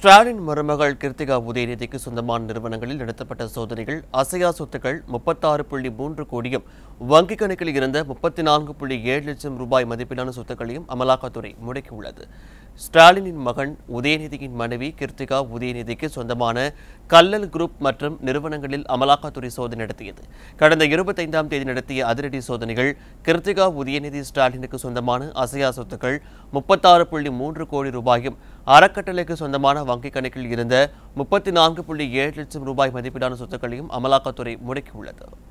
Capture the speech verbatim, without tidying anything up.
Stalin Maramagal Kritika Udhayanidhi சொந்தமான நிறுவனங்களில் நடத்தப்பட்ட சோதனைகள் அசையா சொத்துக்கள் முப்பத்தாறு புள்ளி மூன்று கோடியும் வங்கி கணக்கில் இருந்த முப்பத்தி நான்கு புள்ளி ஏழு லட்சம் ரூபாய் மதிப்பிலான சொத்துக்களையும் அமலாக்கத்துறை முடக்கியுள்ளது. ஸ்டாலினின் மகன் உதயநிதியின் மனைவி கிருத்திகா உதயநிதிக்கு சொந்தமான கல்லல் குரூப் மற்றும் நிறுவனங்களில் அமலாக்கத்துறை சோதனை நடத்தியது. கடந்த இருபத்தைந்தாம் தேதி நடத்திய அதிரடி சோதனைகள் கிருத்திகா உதயநிதி ஸ்டாலினுக்கு சொந்தமான அசையா சொத்துக்கள் முப்பத்தாறு புள்ளி மூன்று கோடி ரூபாயும் அறக்கட்டளைக்கு சொந்தமான வங்கி கணக்கில் இருந்த முப்பத்தி நான்கு புள்ளி ஏழு லட்சம் ரூபாய் மதிப்பிலான சொத்துக்களையும் அமலாக்கத்துறை முடக்கியுள்ளது.